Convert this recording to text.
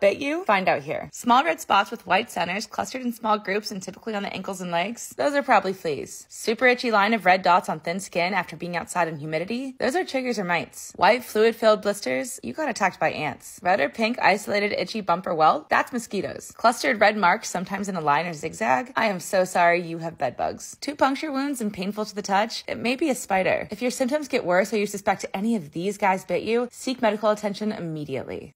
bet you? Find out here. Small red spots with white centers, clustered in small groups and typically on the ankles and legs. Those are probably fleas. Super itchy line of red dots on thin skin after being outside in humidity. Those are chiggers or mites. White fluid-filled blisters. You got attacked by ants. Red or pink isolated itchy bump or welt. That's mosquitoes. Clustered red marks, sometimes in a line or zigzag. I am so sorry you have bed bugs. 2 puncture wounds and painful to the touch. It may be a spider. If your symptoms get worse or you suspect any of these guys bit you, seek medical attention immediately.